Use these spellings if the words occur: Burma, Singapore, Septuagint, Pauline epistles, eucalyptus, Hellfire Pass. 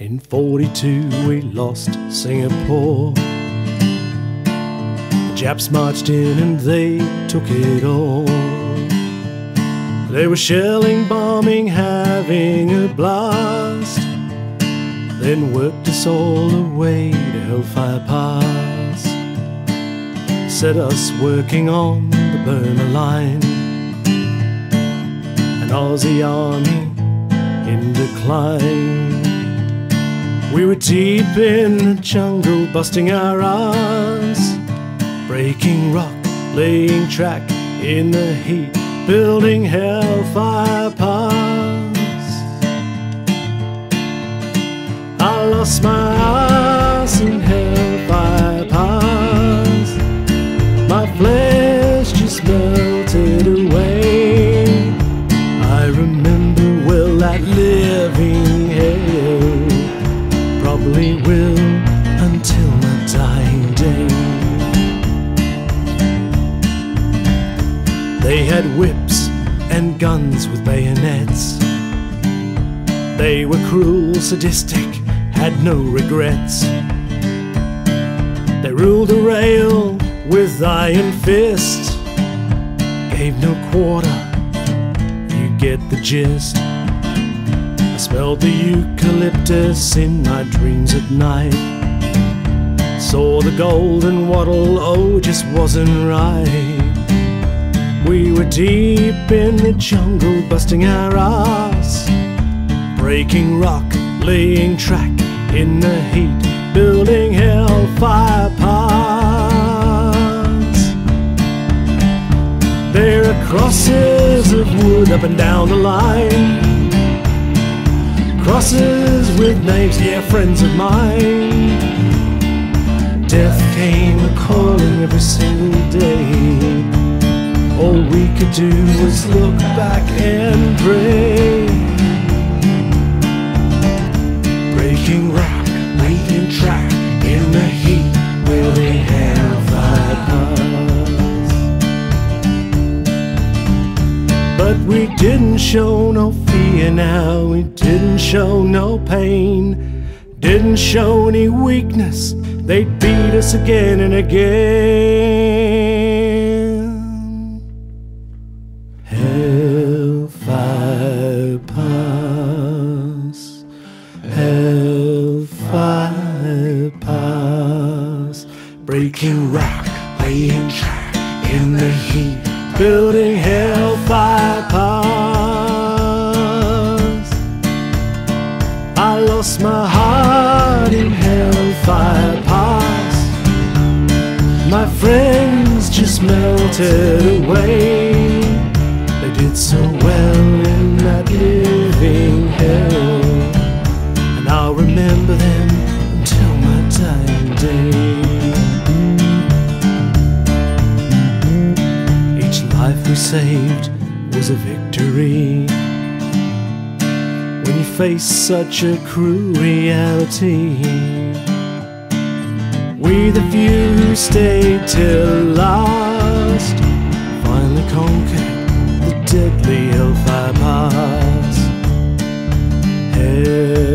In 42 we lost Singapore. The Japs marched in and they took it all. They were shelling, bombing, having a blast, then worked us all away to Hellfire Pass. Set us working on the Burma line. An Aussie army in decline. We were deep in the jungle, busting our ass, breaking rock, laying track in the heat, building Hellfire Pass. I lost my ass in Hellfire Pass. My flesh just melted away. I remember well that living hell. Probably will until my dying day. They had whips and guns with bayonets. They were cruel, sadistic, had no regrets. They ruled the rail with iron fist, gave no quarter, you get the gist. I smelled the eucalyptus in my dreams at night. Saw the golden wattle, oh, just wasn't right. We were deep in the jungle, busting our ass, breaking rock, laying track in the heat, building Hellfire Pass. There are crosses of wood up and down the line, crosses with names, yeah, friends of mine. Death came a-calling every single day. All we could do was look back and pray. Breaking rock, making track in the heat, will they have Hellfire Pass? But we didn't show no fear now, we didn't show no pain, didn't show any weakness. They beat us again and again. Hellfire Pass, Hellfire Pass. Breaking rock, laying track in the heat, building Hellfire Pass. I lost my heart in Hellfire Pass. My friends just melted away. They did so well in that living hell, and I'll remember them until my dying day. Each life we saved was a victory. When you face such a cruel reality, we the few who stayed till last finally conquered the deadly Hellfire Pass.